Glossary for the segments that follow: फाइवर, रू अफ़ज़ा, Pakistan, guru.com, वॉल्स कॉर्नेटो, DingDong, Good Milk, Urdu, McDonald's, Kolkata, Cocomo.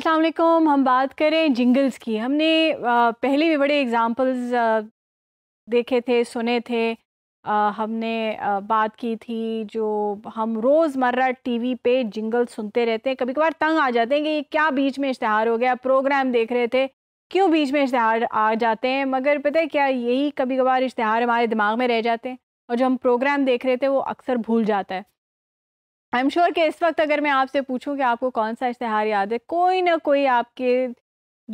अस्सलाम वालेकुम। हम बात करें जिंगल्स की। हमने पहले भी बड़े एग्ज़ाम्पल्स देखे थे, सुने थे। हमने बात की थी जो हम रोज़मर्रा टीवी पे जिंगल सुनते रहते हैं, कभी कभार तंग आ जाते हैं कि ये क्या बीच में इश्तिहार हो गया। प्रोग्राम देख रहे थे, क्यों बीच में इश्तिहार आ जाते हैं। मगर पता है क्या, यही कभी कभार इश्तिहार हमारे दिमाग में रह जाते हैं और जो हम प्रोग्राम देख रहे थे वो अक्सर भूल जाता है। आई एम श्योर कि इस वक्त अगर मैं आपसे पूछूं कि आपको कौन सा इश्तिहार याद है, कोई ना कोई आपके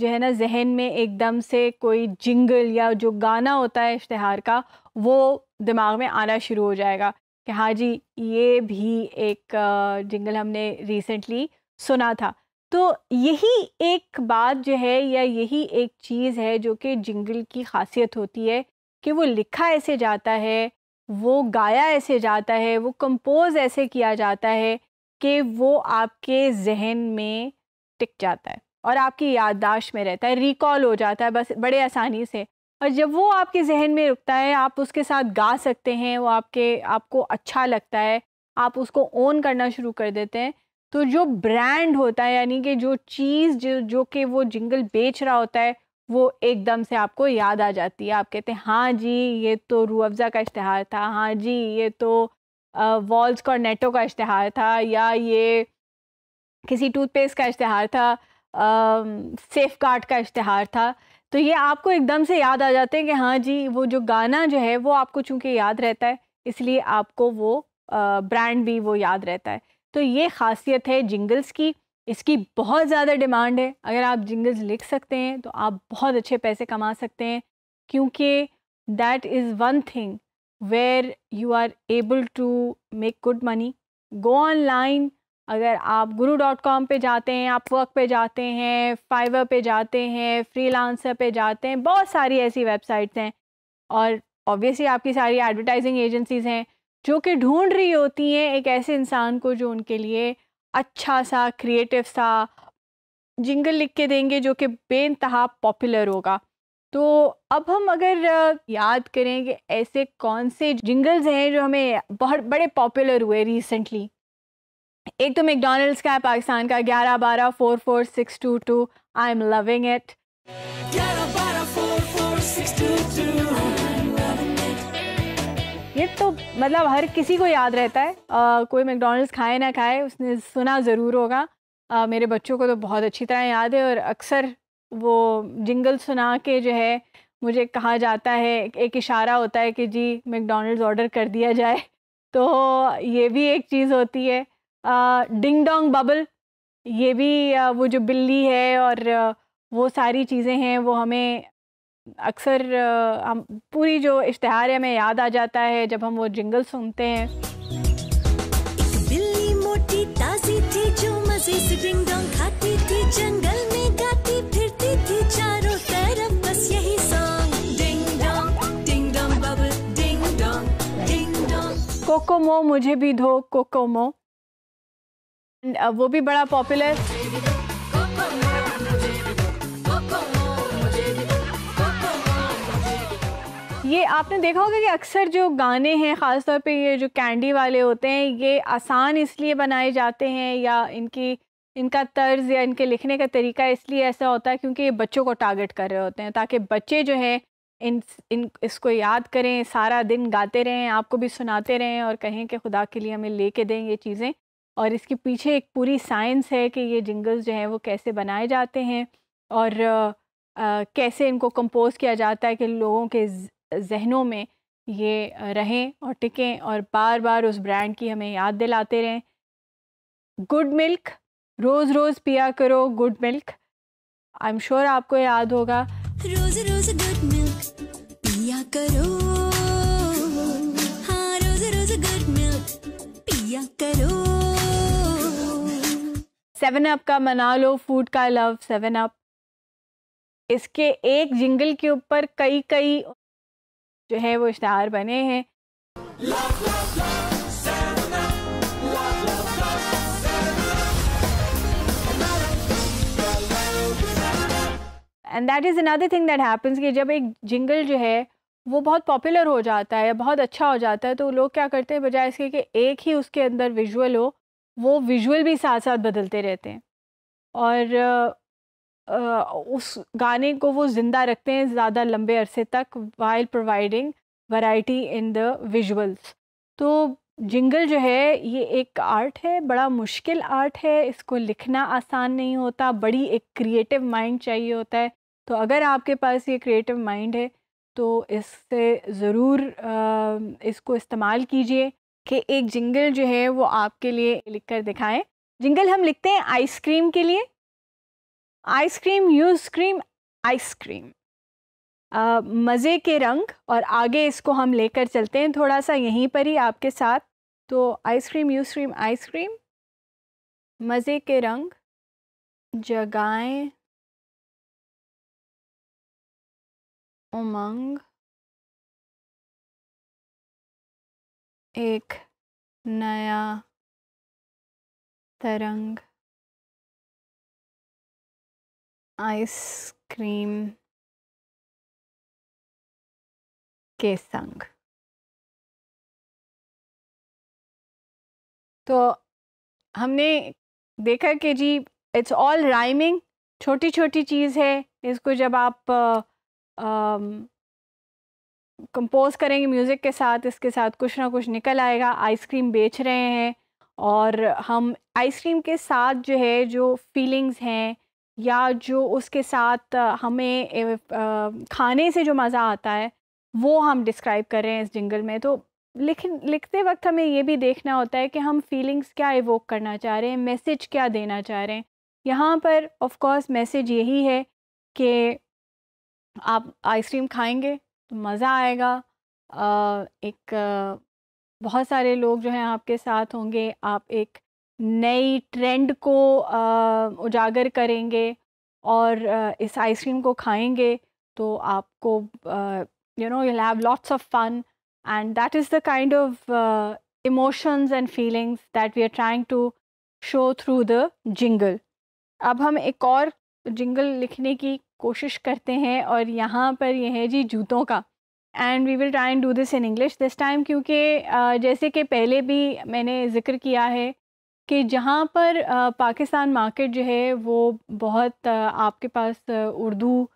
जो है ना जहन में एकदम से कोई जिंगल या जो गाना होता है इश्तिहार का वो दिमाग में आना शुरू हो जाएगा कि हाँ जी ये भी एक जिंगल हमने रिसेंटली सुना था। तो यही एक बात जो है या यही एक चीज़ है जो कि जिंगल की खासियत होती है कि वो लिखा ऐसे जाता है, वो गाया ऐसे जाता है, वो कंपोज़ ऐसे किया जाता है कि वो आपके जहन में टिक जाता है और आपकी याददाश्त में रहता है, रिकॉल हो जाता है बस बड़े आसानी से। और जब वो आपके जहन में रुकता है आप उसके साथ गा सकते हैं, वो आपके आपको अच्छा लगता है, आप उसको ओन करना शुरू कर देते हैं। तो जो ब्रांड होता है यानी कि जो चीज़ जो कि वो जिंगल बेच रहा होता है वो एकदम से आपको याद आ जाती है। आप कहते हैं हाँ जी ये तो रू अफ़ज़ा का इश्तिहार था, हाँ जी ये तो वॉल्स कॉर्नेटो का इश्तिहार था, या ये किसी टूथपेस्ट का इश्तिहार था, सेफ गार्ड का इश्तिहार था। तो ये आपको एकदम से याद आ जाते हैं कि हाँ जी वो जो गाना जो है वो आपको चूँकि याद रहता है इसलिए आपको वो ब्रांड भी वो याद रहता है। तो ये ख़ासियत है जिंगल्स की, इसकी बहुत ज़्यादा डिमांड है। अगर आप जिंगल्स लिख सकते हैं तो आप बहुत अच्छे पैसे कमा सकते हैं, क्योंकि that is one thing where you are able to make good money. Go online, अगर आप guru.com पे जाते हैं, आप वर्क पे जाते हैं, फाइवर पे जाते हैं, फ्रीलांसर पे जाते हैं, बहुत सारी ऐसी वेबसाइट्स हैं और ऑब्वियसली आपकी सारी एडवर्टाइजिंग एजेंसीज़ हैं जो कि ढूंढ रही होती हैं एक ऐसे इंसान को जो उनके लिए अच्छा सा क्रिएटिव सा जिंगल लिख के देंगे जो कि बेइंतहा पॉपुलर होगा। तो अब हम अगर याद करें कि ऐसे कौन से जिंगल्स हैं जो हमें बहुत बड़े पॉपुलर हुए रिसेंटली। एक तो मैकडॉनल्ड्स का है पाकिस्तान का 11-12-4-4-6-2-2, आई एम लविंग इट। ये तो मतलब हर किसी को याद रहता है, कोई मैकडॉनल्ड्स खाए ना खाए उसने सुना ज़रूर होगा। मेरे बच्चों को तो बहुत अच्छी तरह याद है और अक्सर वो जिंगल सुना के जो है मुझे कहा जाता है, एक इशारा होता है कि जी मैकडॉनल्ड्स ऑर्डर कर दिया जाए। तो ये भी एक चीज़ होती है। डिंगडोंग बबल, ये भी वो जो बिल्ली है और वो सारी चीज़ें हैं वो हमें अक्सर हम पूरी जो इश्तिहार है हमें याद आ जाता है जब हम वो जिंगल सुनते हैं। बिल्ली मोटी ताजी थी जो मजे से डिंग डोंग खाती थी, जंगल में गाती फिरती थी चारों तरफ बस यही song ding dong bubble ding dong. Kokomo, मुझे भी दो कोकोमो, वो भी बड़ा पॉपुलर। ये आपने देखा होगा कि अक्सर जो गाने हैं ख़ासतौर पे ये जो कैंडी वाले होते हैं ये आसान इसलिए बनाए जाते हैं या इनका तर्ज या इनके लिखने का तरीका इसलिए ऐसा होता है क्योंकि ये बच्चों को टारगेट कर रहे होते हैं ताकि बच्चे जो है इसको याद करें, सारा दिन गाते रहें, आपको भी सुनाते रहें और कहें कि खुदा के लिए हमें ले के दें ये चीज़ें। और इसके पीछे एक पूरी साइंस है कि ये जिंगल्स जो हैं वो कैसे बनाए जाते हैं और कैसे इनको कंपोज़ किया जाता है कि लोगों के जहनों में ये रहें और टिकें और बार बार उस ब्रांड की हमें याद दिलाते रहें। गुड मिल्क, रोज़ रोज़ पिया करो good milk, I am sure आपको याद होगा। रोज़ रोज़ गुड मिल्क पिया करो, हाँ रोज़ रोज़ गुड मिल्क पिया करो। 7 अप का मना लो फूड का लव, 7 अप। इसके एक जिंगल के ऊपर कई कई जो है वो इश्तिहार बने हैं। And that is another thing that happens कि जब एक जिंगल जो है वो बहुत पॉपुलर हो जाता है, बहुत अच्छा हो जाता है, तो लोग क्या करते हैं बजाय इसके कि एक ही उसके अंदर विजुअल हो वो विजुअल भी साथ साथ बदलते रहते हैं और उस गाने को वो ज़िंदा रखते हैं ज़्यादा लंबे अरसे तक, while providing variety in the visuals. तो जिंगल जो है ये एक आर्ट है, बड़ा मुश्किल आर्ट है, इसको लिखना आसान नहीं होता, बड़ी एक क्रिएटिव माइंड चाहिए होता है। तो अगर आपके पास ये क्रिएटिव माइंड है तो इससे ज़रूर इसको इस्तेमाल कीजिए कि एक जिंगल जो है वो आपके लिए लिख कर दिखाएँ। जिंगल हम लिखते हैं आइसक्रीम के लिए, आइसक्रीम यू स्क्रीम आइसक्रीम, मज़े के रंग, और आगे इसको हम लेकर चलते हैं थोड़ा सा यहीं पर ही आपके साथ। तो आइसक्रीम यू स्क्रीम आइसक्रीम, मज़े के रंग जगाएं उमंग, एक नया तरंग आइसक्रीम के संग। तो हमने देखा कि जी इट्स ऑल राइमिंग, छोटी छोटी चीज़ है, इसको जब आप कंपोज करेंगे म्यूज़िक के साथ, इसके साथ कुछ ना कुछ निकल आएगा। आइसक्रीम बेच रहे हैं और हम आइसक्रीम के साथ जो है जो फीलिंग्स हैं या जो उसके साथ हमें खाने से जो मज़ा आता है वो हम डिस्क्राइब कर रहे हैं इस जिंगल में। तो लिखते वक्त हमें ये भी देखना होता है कि हम फीलिंग्स क्या इवोक करना चाह रहे हैं, मैसेज क्या देना चाह रहे हैं। यहाँ पर ऑफ कोर्स मैसेज यही है कि आप आइसक्रीम खाएंगे तो मज़ा आएगा, एक बहुत सारे लोग जो हैं आपके साथ होंगे, आप एक नई ट्रेंड को उजागर करेंगे और इस आइसक्रीम को खाएंगे तो आपको you'll have lots of fun, and that is the kind of emotions and feelings that we are trying to show through the jingle. अब हम एक और jingle लिखने की कोशिश करते हैं और यहाँ पर यह है जी जूतों का, and we will try and do this in English this time क्योंकि जैसे कि पहले भी मैंने ज़िक्र किया है कि जहाँ पर पाकिस्तान मार्केट जो है वो बहुत आपके पास उर्दू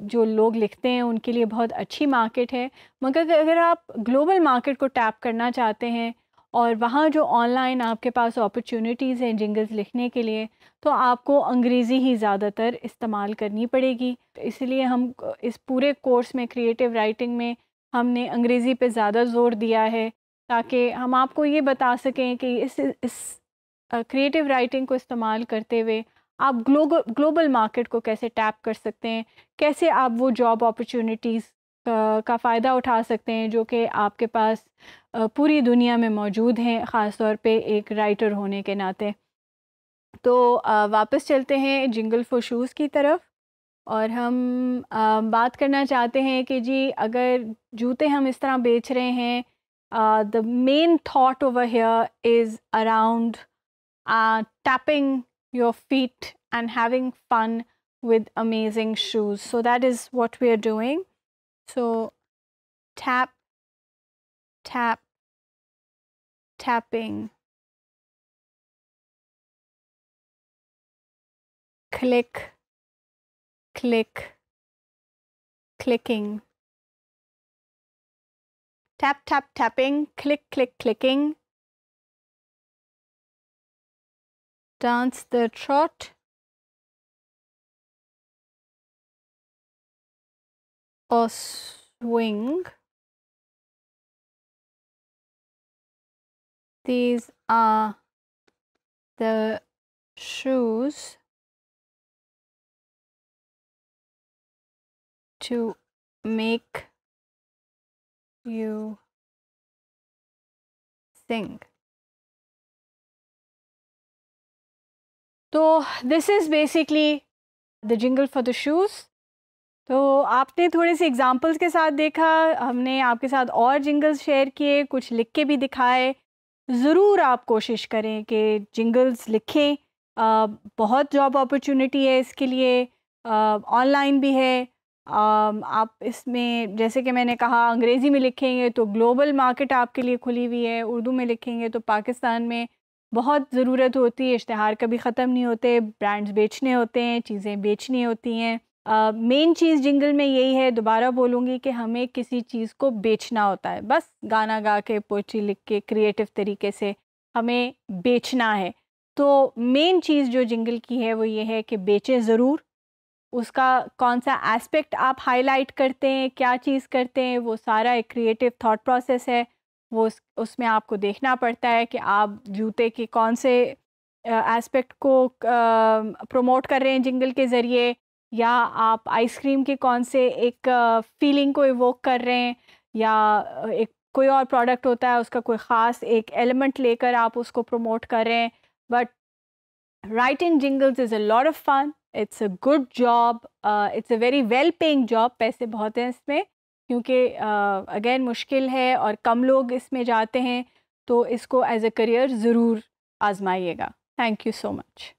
जो लोग लिखते हैं उनके लिए बहुत अच्छी मार्केट है, मगर अगर आप ग्लोबल मार्केट को टैप करना चाहते हैं और वहाँ जो ऑनलाइन आपके पास अपॉर्चुनिटीज़ हैं जिंगल्स लिखने के लिए, तो आपको अंग्रेज़ी ही ज़्यादातर इस्तेमाल करनी पड़ेगी। इसलिए हम इस पूरे कोर्स में क्रिएटिव राइटिंग में हमने अंग्रेज़ी पे ज़्यादा ज़ोर दिया है ताकि हम आपको ये बता सकें कि इस क्रिएटिव राइटिंग को इस्तेमाल करते हुए आप ग्लोबल मार्केट को कैसे टैप कर सकते हैं, कैसे आप वो जॉब अपॉर्चुनिटीज़ का फ़ायदा उठा सकते हैं जो कि आपके पास पूरी दुनिया में मौजूद हैं, ख़ास तौर पे एक राइटर होने के नाते। तो वापस चलते हैं जिंगल फॉर शूज़ की तरफ और हम बात करना चाहते हैं कि जी अगर जूते हम इस तरह बेच रहे हैं, the main thought over here is around tapping your feet and having fun with amazing shoes. So that is what we are doing. So tap, tap, tapping, click, click, clicking, tap, tap, tapping, click, click, clicking. Dance the trot or swing. These are the shoes to make you sing. तो this is basically the jingle for the shoes. तो आपने थोड़े से examples के साथ देखा, हमने आपके साथ और जिंगल्स शेयर किए, कुछ लिख के भी दिखाए। ज़रूर आप कोशिश करें कि जिंगल्स लिखें, बहुत जॉब अपॉर्चुनिटी है इसके लिए, ऑनलाइन भी है। आप इसमें जैसे कि मैंने कहा अंग्रेज़ी में लिखेंगे तो ग्लोबल मार्केट आपके लिए खुली हुई है, उर्दू में लिखेंगे तो पाकिस्तान में बहुत ज़रूरत होती है, इश्तहार कभी ख़त्म नहीं होते, ब्रांड्स बेचने होते हैं, चीज़ें बेचनी होती हैं। मेन चीज़ जिंगल में यही है, दोबारा बोलूँगी कि हमें किसी चीज़ को बेचना होता है, बस गाना गा के पोएट्री लिख के क्रिएटिव तरीके से हमें बेचना है। तो मेन चीज़ जो जिंगल की है वो ये है कि बेचें ज़रूर, उसका कौन सा एस्पेक्ट आप हाईलाइट करते हैं, क्या चीज़ करते हैं, वो सारा एक क्रिएटिव थॉट प्रोसेस है। वो उसमें आपको देखना पड़ता है कि आप जूते के कौन से एस्पेक्ट को प्रमोट कर रहे हैं जिंगल के ज़रिए, या आप आइसक्रीम के कौन से एक फीलिंग को इवोक कर रहे हैं, या एक कोई और प्रोडक्ट होता है उसका कोई ख़ास एक एलिमेंट लेकर आप उसको प्रमोट कर रहे हैं। But writing jingles is a lot of fun, it's a good job, it's a very well paying job, पैसे बहुत हैं इसमें, क्योंकि अगेन मुश्किल है और कम लोग इसमें जाते हैं, तो इसको एज अ करियर ज़रूर आजमाइएगा। Thank you so much.